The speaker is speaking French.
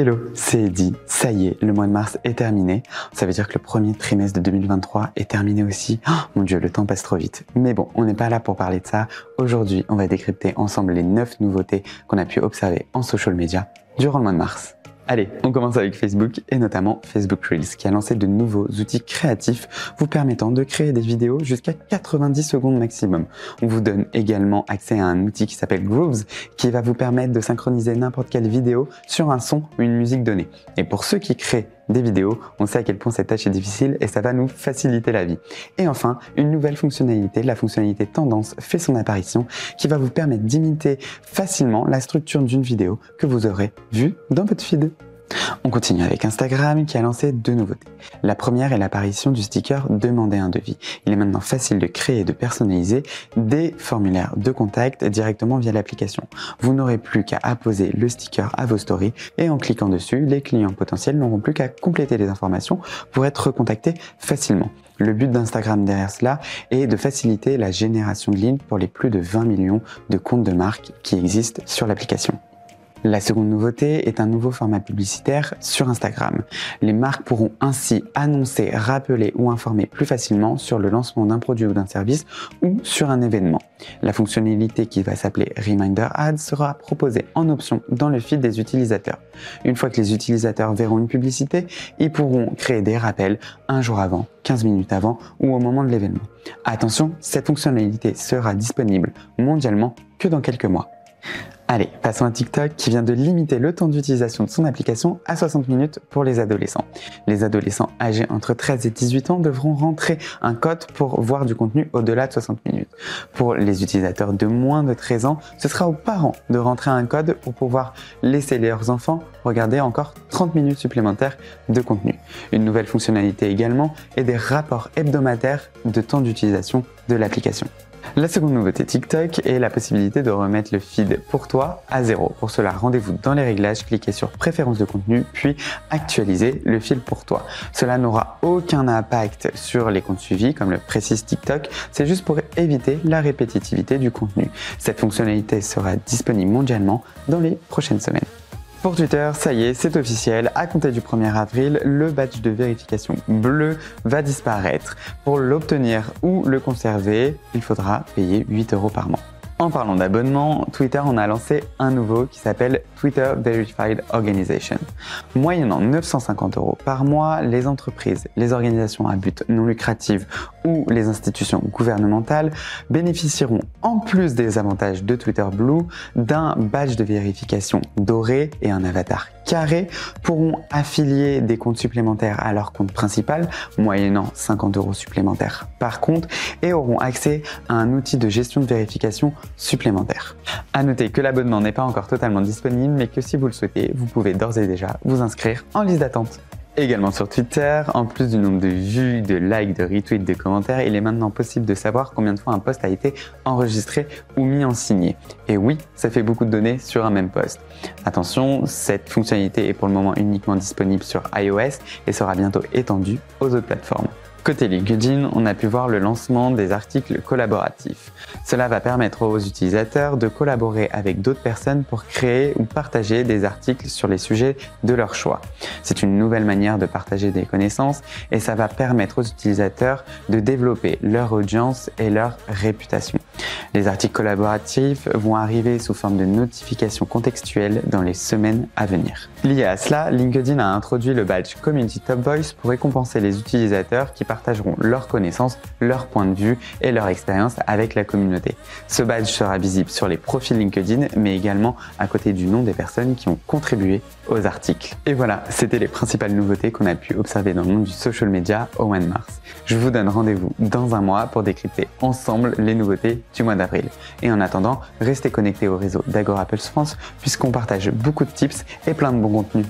Hello, c'est Eddy. Ça y est, le mois de mars est terminé. Ça veut dire que le premier trimestre de 2023 est terminé aussi. Oh, mon Dieu, le temps passe trop vite. Mais bon, on n'est pas là pour parler de ça. Aujourd'hui, on va décrypter ensemble les 9 nouveautés qu'on a pu observer en social media durant le mois de mars. Allez, on commence avec Facebook et notamment Facebook Reels qui a lancé de nouveaux outils créatifs vous permettant de créer des vidéos jusqu'à 90 secondes maximum. On vous donne également accès à un outil qui s'appelle Groove qui va vous permettre de synchroniser n'importe quelle vidéo sur un son ou une musique donnée. Et pour ceux qui créent des vidéos, on sait à quel point cette tâche est difficile et ça va nous faciliter la vie. Et enfin, une nouvelle fonctionnalité, la fonctionnalité tendance, fait son apparition qui va vous permettre d'imiter facilement la structure d'une vidéo que vous aurez vue dans votre feed. On continue avec Instagram qui a lancé deux nouveautés. La première est l'apparition du sticker « Demandez un devis ». Il est maintenant facile de créer et de personnaliser des formulaires de contact directement via l'application. Vous n'aurez plus qu'à apposer le sticker à vos stories et en cliquant dessus, les clients potentiels n'auront plus qu'à compléter les informations pour être recontactés facilement. Le but d'Instagram derrière cela est de faciliter la génération de leads pour les plus de 20 millions de comptes de marque qui existent sur l'application. La seconde nouveauté est un nouveau format publicitaire sur Instagram. Les marques pourront ainsi annoncer, rappeler ou informer plus facilement sur le lancement d'un produit ou d'un service ou sur un événement. La fonctionnalité qui va s'appeler Reminder Ads sera proposée en option dans le feed des utilisateurs. Une fois que les utilisateurs verront une publicité, ils pourront créer des rappels un jour avant, 15 minutes avant ou au moment de l'événement. Attention, cette fonctionnalité sera disponible mondialement que dans quelques mois. Allez, passons à TikTok qui vient de limiter le temps d'utilisation de son application à 60 minutes pour les adolescents. Les adolescents âgés entre 13 et 18 ans devront rentrer un code pour voir du contenu au-delà de 60 minutes. Pour les utilisateurs de moins de 13 ans, ce sera aux parents de rentrer un code pour pouvoir laisser leurs enfants regarder encore 30 minutes supplémentaires de contenu. Une nouvelle fonctionnalité également est des rapports hebdomadaires de temps d'utilisation de l'application. La seconde nouveauté TikTok est la possibilité de remettre le feed pour toi à zéro. Pour cela, rendez-vous dans les réglages, cliquez sur préférences de contenu, puis actualisez le feed pour toi. Cela n'aura aucun impact sur les comptes suivis, comme le précise TikTok, c'est juste pour éviter la répétitivité du contenu. Cette fonctionnalité sera disponible mondialement dans les prochaines semaines. Pour Twitter, ça y est, c'est officiel, à compter du 1er avril, le badge de vérification bleu va disparaître. Pour l'obtenir ou le conserver, il faudra payer 8 € par mois. En parlant d'abonnement, Twitter en a lancé un nouveau qui s'appelle Twitter Verified Organization. Moyennant 950 € par mois, les entreprises, les organisations à but non lucratif ou les institutions gouvernementales bénéficieront, en plus des avantages de Twitter Blue, d'un badge de vérification doré et un avatar carré, pourront affilier des comptes supplémentaires à leur compte principal, moyennant 50 € supplémentaires par compte, et auront accès à un outil de gestion de vérification supplémentaire. À noter que l'abonnement n'est pas encore totalement disponible, mais que si vous le souhaitez, vous pouvez d'ores et déjà vous inscrire en liste d'attente. Également sur Twitter, en plus du nombre de vues, de likes, de retweets, de commentaires, il est maintenant possible de savoir combien de fois un post a été enregistré ou mis en signé. Et oui, ça fait beaucoup de données sur un même post. Attention, cette fonctionnalité est pour le moment uniquement disponible sur iOS et sera bientôt étendue aux autres plateformes. Côté LinkedIn, on a pu voir le lancement des articles collaboratifs. Cela va permettre aux utilisateurs de collaborer avec d'autres personnes pour créer ou partager des articles sur les sujets de leur choix. C'est une nouvelle manière de partager des connaissances et ça va permettre aux utilisateurs de développer leur audience et leur réputation. Les articles collaboratifs vont arriver sous forme de notifications contextuelles dans les semaines à venir. Lié à cela, LinkedIn a introduit le badge Community Top Voice pour récompenser les utilisateurs qui partageront leurs connaissances, leurs points de vue et leur expérience avec la communauté. Ce badge sera visible sur les profils LinkedIn, mais également à côté du nom des personnes qui ont contribué aux articles. Et voilà, c'était les principales nouveautés qu'on a pu observer dans le monde du social media au mois de mars. Je vous donne rendez-vous dans un mois pour décrypter ensemble les nouveautés du mois d'avril. Et en attendant, restez connectés au réseau d'Agora Pulse France puisqu'on partage beaucoup de tips et plein de bons contenus.